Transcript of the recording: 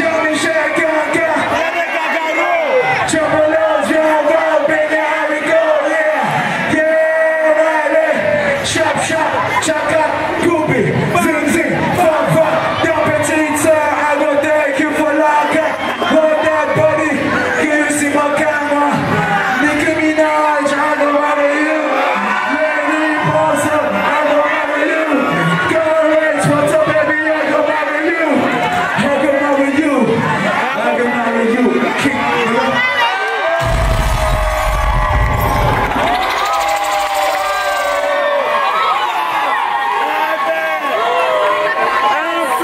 Show me, shake it.